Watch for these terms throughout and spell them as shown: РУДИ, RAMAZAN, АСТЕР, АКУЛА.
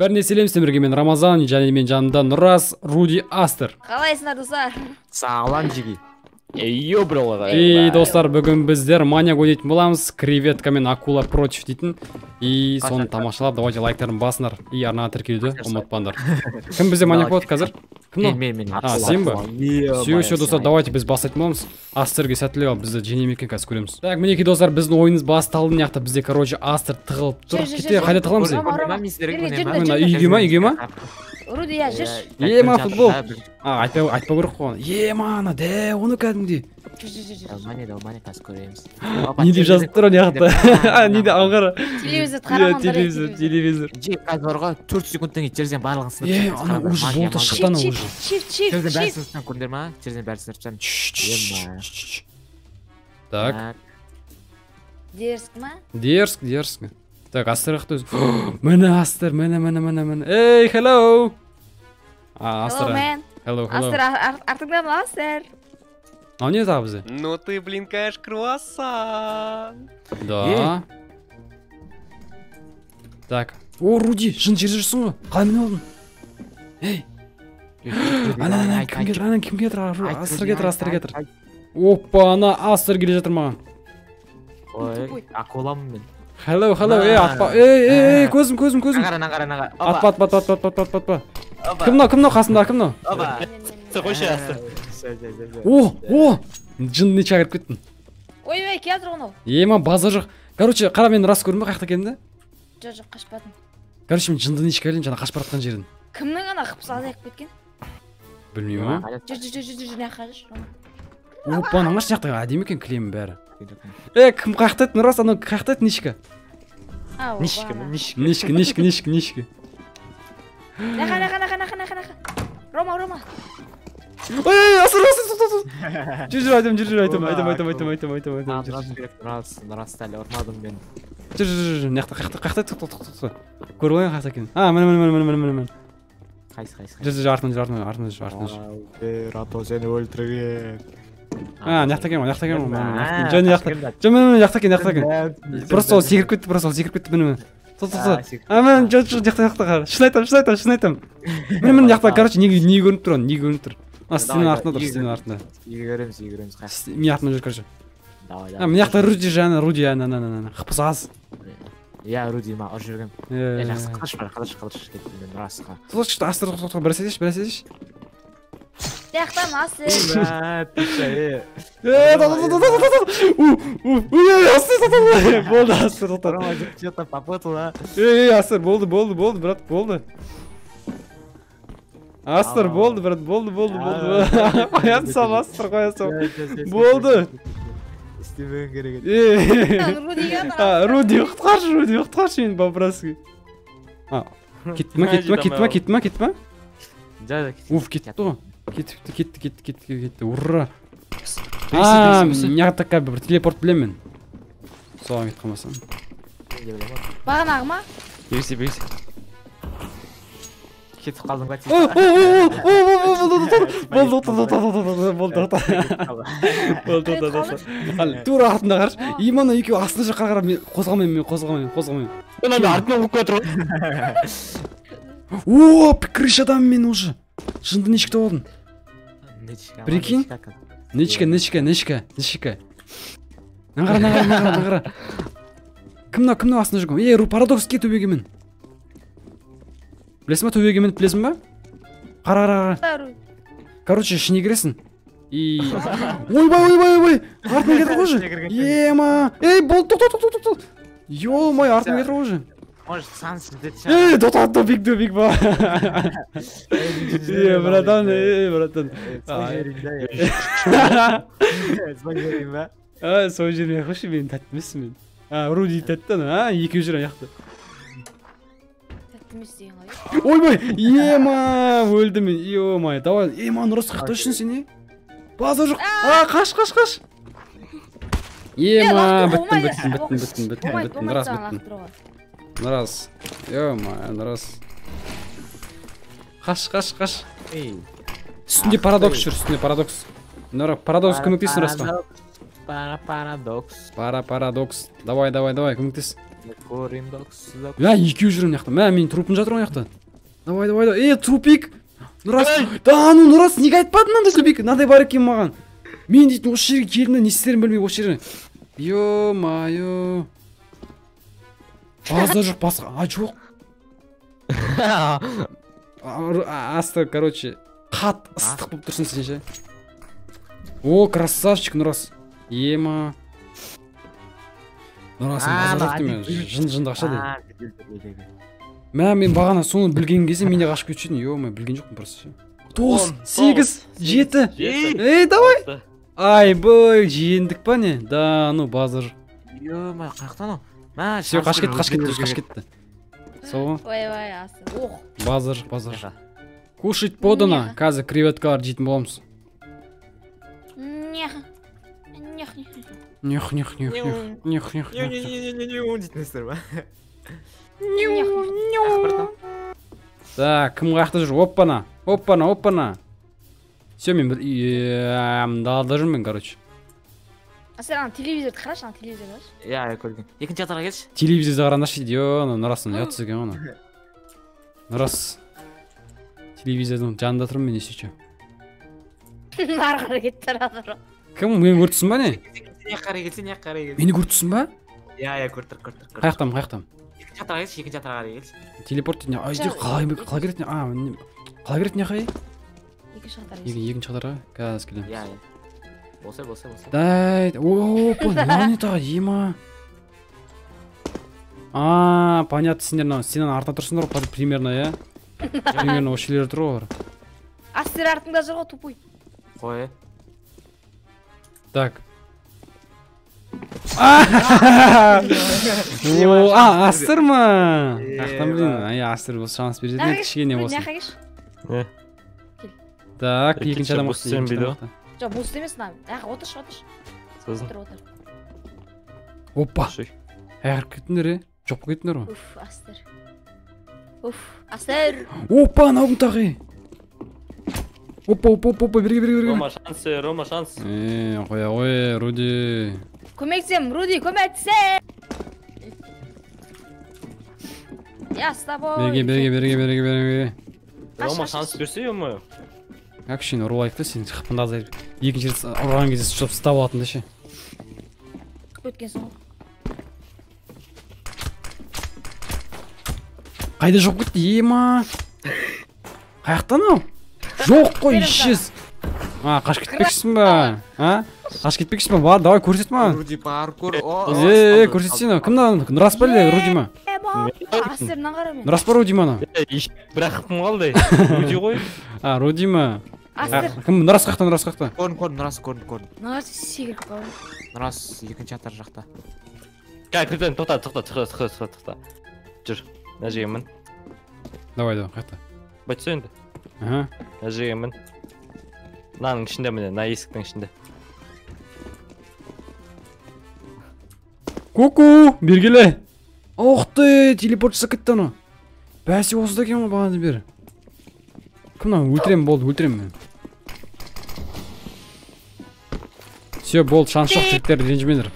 Бәріне селем сіздерге, мен Рамазан, және мен жанымда Нұрас, Руди, Астер. Қалайсыңдар, достар? Салам жиги. Эй, бролар. И достар, бүгін біздер мания ойнайтын боламыз. Креветка мен акула против дейтін. И соны тамашалап, давайте лайктарын басыңдар. И арнаға тіркелуді ұмытпаңдар. Кім бізде мания болады қазір? Мен. А, сен ба? Все, достар, давайте біз басатын боламыз. Астерге сәттілік ал, бізді жеңем екен қазір көреміз. Так, мінекей достар, біздің ойыныз басталды. Неяқта бізде, короче, Астер тығылып тұр. Кете, қайда тығыламыз? Руди, я жеш. Ема футбол. А, айтпа көріп қоған. Емана, дәу, оны кәдімде. Алмания қас көреміз. Не деп жазып тұр, не ақты? А, не де аңғара. Телевизор, қарамандар. Телевизор. Жек, қазорға 4 секундтан кет, жерден барлығын сынып. Ана, ұжы, болта шықтан ұжы. Жерден бәрі сынырттан көрдер ма? Жерден бәрі сынырттан. Так. Дерск ма? Дерск. Так, Астер ақты өзі. Мені Астер, мені. Эй, хеллоу. Астер, артыңда мұл Астер. А не это бізде? Ну ты, блин, конечно, круассан. Да. Так. О, Руди, жын жерде жүрсің ғой. Қалай мен олдың? Эй. Анан кім кетір? Астер кетір. Опа, ана Астер келе жатыр маған. Ой, акулам мен. Хеллоу, эй, көзім. Аңғара. Атпа. Кімнау қасымда, кімнау? Оба. Қойшы, Астер. О, жынны шағырып кеттін. Ой, кеатыр онау. Ема, база жоқ. Короче, қара мен рас көрмі қақты келінді? Жоқ, қашпадым. Короче, мен жынны шағырын жана қашпаратқан жерін. Кімнің ана қыпсалайық беткен? Білмеймін ма? Жүр кім қақты етін, Нұрас, анау қақты етін нешкі? Нешкі. Нақа. Рома. Эй, Астер. Жүр, айтым. Нұрас, әлі ұрмадым мен. Жүр, қақты етін, көріп ойын қақты екен. А, мен. Қайсы. Жүр, артын. Рато сені өлтірген. А, не ахтакен. Жан не ахтакен. Просто ол секіріп кетті, мені. А, мен, жоқ, шын айтам. Мен не ахта, короче, не көрініп тұр, А, стенің артында. Егереміз. Мен артында жүр, короче. А, мен ахта Руди, ана, қыпыс аз. Я Руди, ма, ұр жүргім. Я жақсы қалыш кеттім, расыға. Сол Яқтан асы. Болды Астер. Что-то попытала. Астер, болды, брат, болды. Астер, болды, брат, болды. Қоянсам, Астер, болды. Істемең керек еді. Руди, құтқаршы мен бапырасын. Кетті ма? Уф, кетті. Кетті, ура! Ааа, неға такқа бір телепорт білем мен. Соған кет қамасын. Баған ағы ма? Бересе. Кетіп қалдың ба? Болды. Тура артында қарш. Имана екеу астына жаққа қарап, мен қозғамайым. Мен анда артына ұлып көтір ол. О, пікіріш адам мен ұжы. Жынды нешікті олдың? Прикинь? Нечка. Нағара. Кімнау астына жүгім? Ей, парадокс кей төбеге мен. Білесің ба? Қара. Короче, ішіне кересің. Ой-бай. Артына кетіп қожы. Ема. Ей, болды. Йо-май, артына кетіп қожы. Может, санс где-то сейчас. Эй, добик, ба. Эй, братан. Звонерим, ба. А, сол жермен қойшы, мен тәттімес мен. А, Руди тәттін, а, 2 жүрін яқты. Тәттімес деген қой. Ойбай, ема, өлді мен, ема, давай. Ема, Нұрас, қықты үшін сені? База жоқ, а, қаш. Ема, біттім, Нұрас, біттім. НõRас. Ё-моё, НõRас. Қаш. Үстінде парадокс жүр. Парадокс көмектес, НõRас па? Парадокс. Давай, көмектес. Ya 200 yürüm yaktım. Ben min trupun jatır on yaktı. Davay davay da. Trupik. Nıras. Da anu Nıras nega aytpadın anda trupik. Naday bar ekan magan. Men deytin oş yerge keldim, ne isterim bilmey oş yerge. Yo mayo. Azda жоқ басқа. А жоқ. Астер, короче, хат ыстық болып тұрсың сен ше. О, красавчик, Нұрас. Ема. Нұрасың базар жоқ деймін. Жын-жынды ақша дейді. Мә, мен бағана соны білген кезде менде қашып кетуші едім. Йо, мен білген жоқпын просто. 9, 8, 7. Эй, давай. Ай, бой, жеңдік па не? Да, ну базар. Йо, мә, қаяқтан ау? Все, қаш кетті. Соу. Ой-ой, асы. Базар. Кушать подано. Қазір креветкалар жейтін боламыз. Нех. Так, кім қақты жүр? Оппана. Все, мен далада жүрмін, короче. Асыран телевизорды қарашы, ана телевизорды қарашы. Я көрген. Екінші қатарға келші. Телевизорды қараңдашы, ана Нұрастың ұятсыз екен оны. Нұрас. Телевизордың жанында тұрмын мен есеке. Ары қарай кетіп тұрады бро. Кім, мені көрттісің ба не? Не қарай келсе. Мені көрттісің ба? Я көрттір. Қаяқтам. Екінші қатарға келші. Телепорт дейді. Ай, қалай Болса. Дай, опа, не тағы, ема. А, понятно, сенден артына тұрсыңдар, примерно, я? Примерно, ошелер тұр олар. Астер артында жырға, тупой. Қой. Так. Астер ма? Ақтан білін, астер болса шанс береді, кішкене болсын. Так, екінші адам болсын. Жоқ, бұл істемес нағым. Отыр. Опа. Әғырып кеттіндер, жоқ бұл кеттіндер ғой. Уф, Астер. Опа, нағым тағы. Опа, берге. Рома шанс. Қоя, Руди. Көмектем, Руди, көмектесем. Я с тобой. Берге. Рома шанс берсе, емі. Әкшейін ұру лайықты сен қапында азайыр. Екінші жерді ұрған кезде сұшып ұстап алатында ше. Өткен соң. Қайда жоқ кетті, ема. Қаяқтан ау? Жоқ қой, ішіз. Қаш кетпекшісің ба? Бар, давай көрсет ма? Руди бар, көр. Көрсетсен ау. Кімді? Нұрас бар ле, Руди ма? Нұрас бар, Руди ма? Бірақ қым қалды. Руди ғой. Руди ма? Астер. Кім? Нұрас қақта? Көрін. Нұрас сегір көрін. Нұрас екінші атар жақта. Қай, кірден, тоқта. Жүр, нәжегемін. Давай, қақта. Бәтсі енді. Нәжегемін. Наның ішінде міне, на есіктің ішінде. Ку-ку, бергеле. Оқты, телепортшысы кетті ана. Бәсе осыда кем ол бағанды бер. Кімнан, өлтірем мен. Все, болды, шанс жоқ, жігіттер, ренжімеңдер.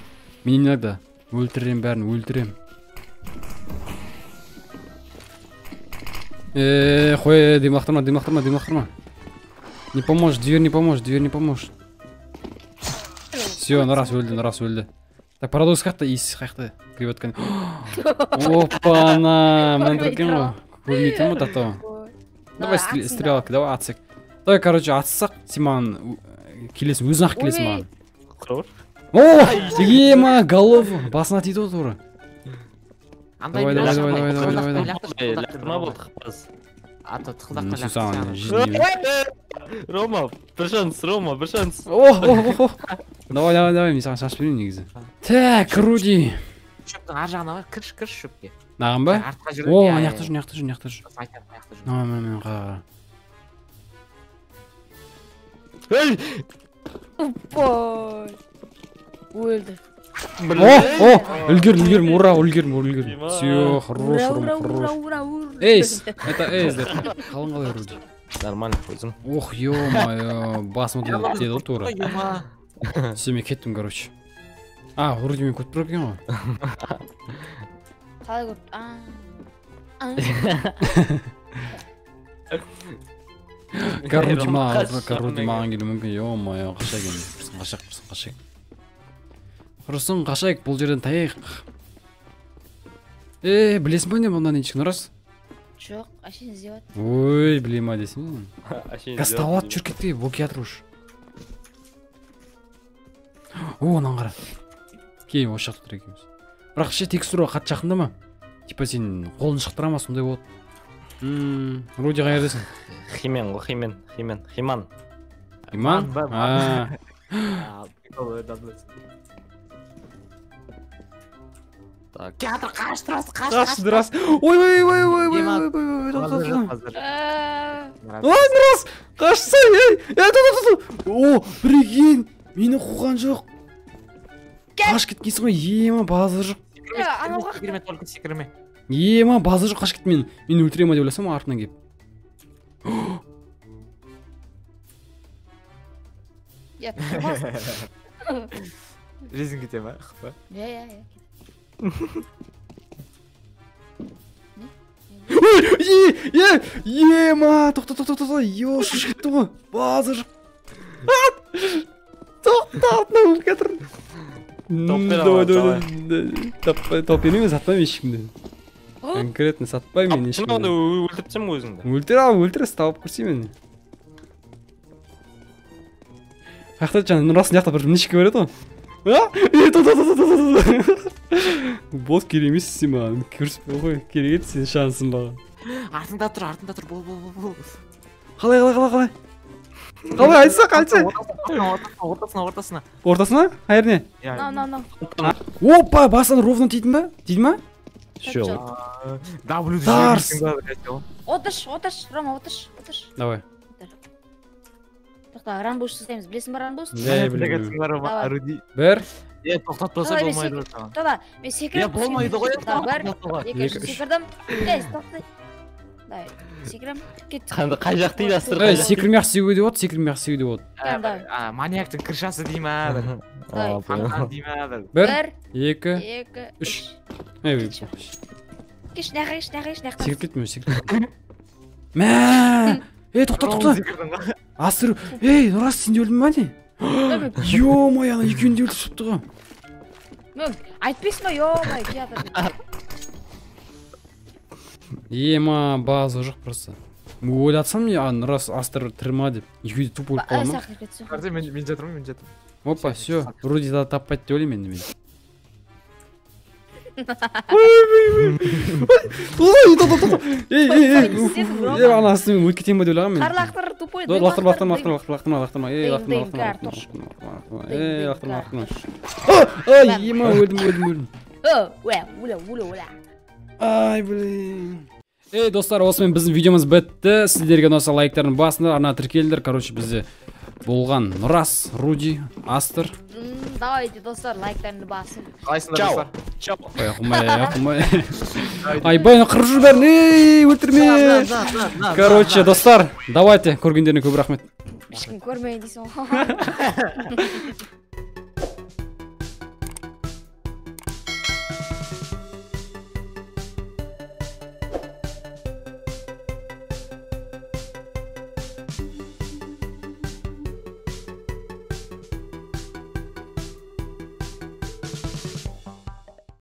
Мен иногда өлтірем бәрін. Қой, дымлақтырма. Не поможет, дверь не поможет. Все, Нұрас өлді. Так, парадокс қақты, ис қақты, креветканы. Опа-на, мен түркен ба? Көрмейтін бұт атау. Давай стрелалки, давай атсек. Давай, короче, атсақ, семан келесін, өзін ақ келесін маған. Құрғыр? О, ема, голов, басына тейді отыр ұры. Давай. Лақтырма болды, қыз. Ата, тықылдаққа лақтырма. Рома, бір шанс. О. Давай, мен саған шаш берейін негізі. Так, Руди. Шөптің ар жағына бар, кірш шөпке. Нағым ба? О, аяқты жүр. Мен қағыра. Эй! Уппой! Өлді. О! Үлгерім, ура! Все, хорош. Эйс! Это эйс, да. Қалың Руди. Нормально, өзім. Ох, ё-ма-ё, басым деді ол тура. Все, мен кеттім, короче. Руди мен көтіп Короче, короче, жоқ, ашин сделать. Ой, блин, мадис. Касталат, чурки ты, бокиатруш. О, наңғара. Кей, осы жақты тұр екеміз. Бірақ ше текстура қат жақында ма? Типа сен қолын шықтырама, сондай вот. Руди қайырдысың? Химан. Химан? Театр қаш. Ой, НõRас, қашса, о, прикинь, мені қуған жоқ. Қаш кеткенсің ғой, ема базы жоқ. Секірме. Ема базы жоқ, қаш кет мен. Мені өлтіре ма деп ойласам, артынан келіп. Резинка те ма? Я. Ема, тоқта, ёшыш кетті ғой, базы жық. Тоқтатына өліп кәтірін. Топпен сатпай мен ешкімді. Конкретно сатпай мен ешкімді. Бұны өлтіртсем өзіңді. Өлтіріс, тауып көрсей мені. Қақтат жаны, НõRастың яқта бір нешке көреді ғой. Бос керемес сен маған көрсетпей қой, керек еді сен шансың маған. Артыңда тұр, бол. Қалай, айтса. Ортасына? Қайырне? Опа, басын ровно тидің ба? Дейді ма? Тарс! Отыш, Рома, отыш. Давай. Рамбуш сіздейміз, білесің ба рамбуш? Бір. Тоқтатпаса болмайды. Тола, мен секіріп. Болмайды ғой. Секірдім. Тоқтай. Секірім. Қай жақ дейді астыр? Секірмек сүйеуі деп от, манияктың кіршасы дей ма? Бір, екі, үш. Кеш, секіріп кетмеу, секіріп. Тоқта. Астыр. НõRас, сенде өлдің ба не? Ё-май, ана екеуінде өлтіп шықты ға. Айтпес ма, ё-май, кеатыр. Ема, базы жоқ просто. Өлі атсам не, НõRас, астыр тірма деп. Екеуде туп өліп қалама. Мен жатырмын. Опа, все, руди таппайды деп өлем енді мен. Анасымен өт кетен бөді өліған мен. Лақтырма. Ема, өлдім. Ай, блин. Достар, осымен біздің видеомыз бітті. Сіздерге ұнаса лайктарын басында, арна тіркелдер. Короче, бізде болған НõRас, Руди, Астер. Давайте, достар, лайктарын басын. Чао. Айбай, ну қырып жүр бәрін, өлтірме. Короче, достар, давайте, көргендеріне көп рахмет. Ешкім көрмейді дейсің.